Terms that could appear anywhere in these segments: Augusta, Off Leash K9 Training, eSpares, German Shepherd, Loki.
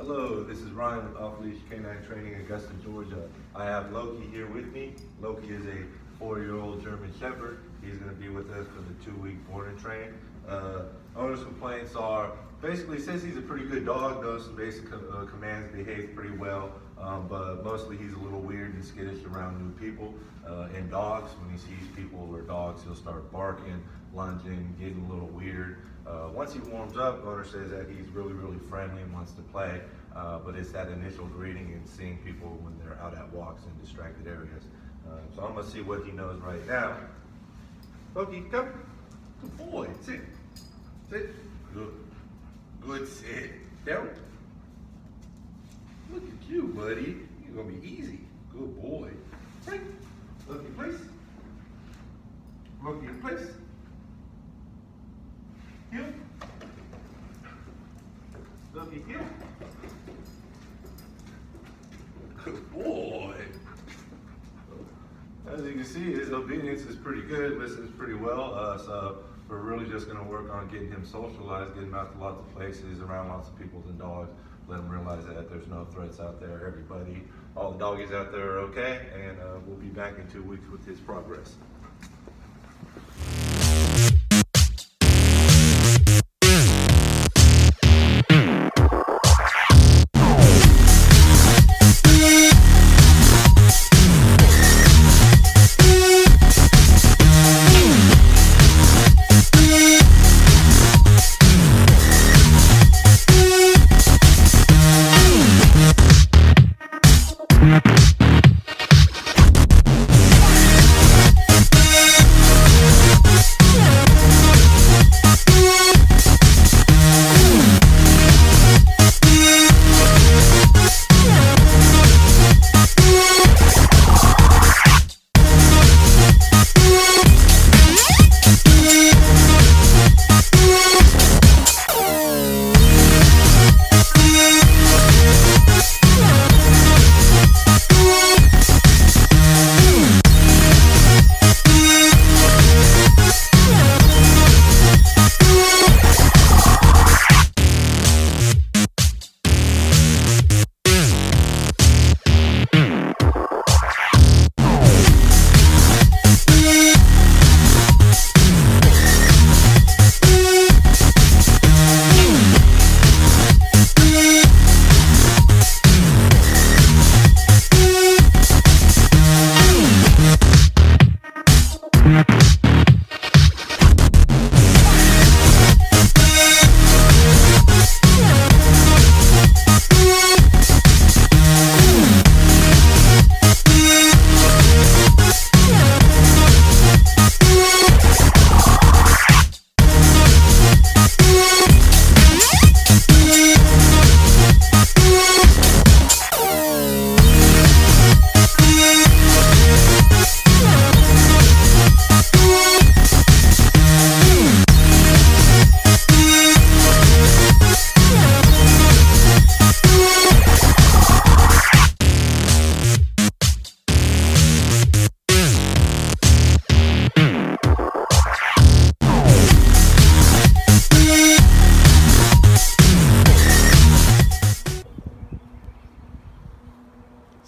Hello, this is Ryan with Off-Leash Canine Training in Augusta, Georgia. I have Loki here with me. Loki is a 4-year-old German Shepherd. He's going to be with us for the 2-week board and train. Owner's complaints are, basically, since he's a pretty good dog, knows some basic commands, behaves pretty well, but mostly he's a little weird and skittish around new people and dogs. When he sees people or dogs, he'll start barking, lunging, getting a little weird. Once he warms up, owner says that he's really friendly and wants to play, but it's that initial greeting and seeing people when they're out at walks in distracted areas. So I'm going to see what he knows right now. Loki, come. Good boy, sit. Sit. Good. Good, sit. Down. Look at you, buddy. You're going to be easy. Good boy. Right. Look in place. Look in place. Heel. Look at heel. Good boy. As you can see, his obedience is pretty good, listens pretty well. So we're really just going to work on getting him socialized, getting him out to lots of places, around lots of people and dogs. Let him realize that there's no threats out there. Everybody, all the doggies out there are okay, and we'll be back in 2 weeks with his progress.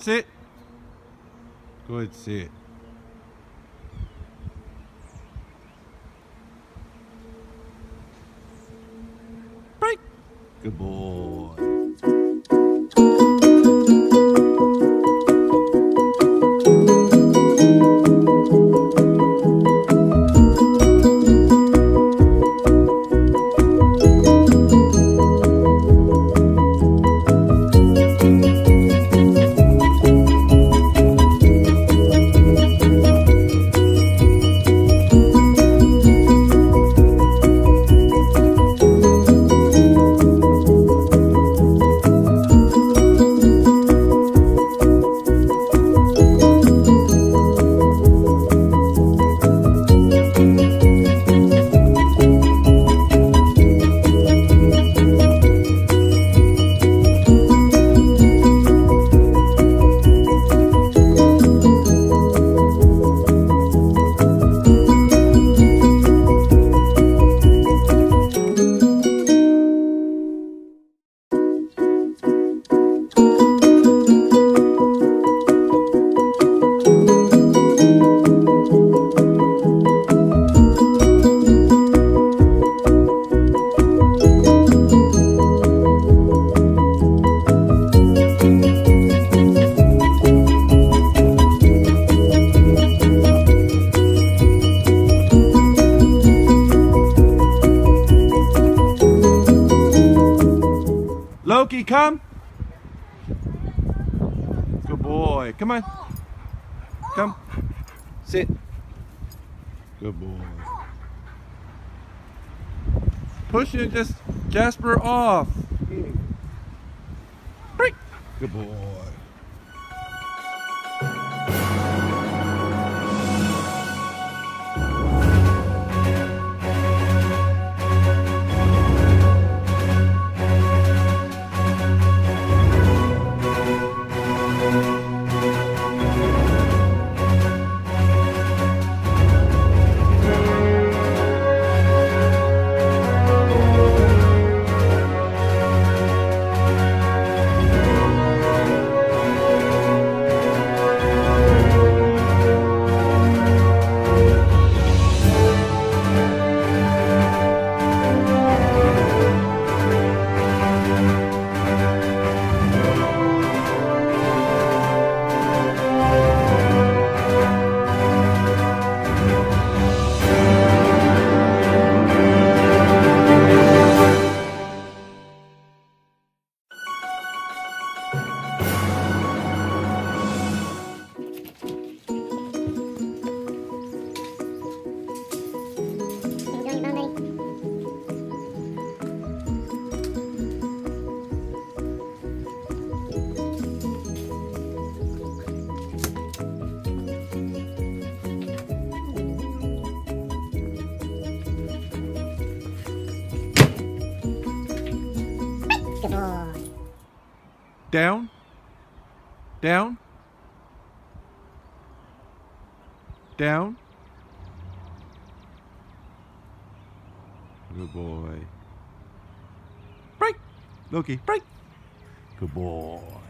Sit. Good sit. Good boy. Loki, come. Good boy. Come on. Come. Sit. Good boy. Pushing just Jasper off. Good boy. Down, down, down. Good boy. Break, Loki, break. Good boy.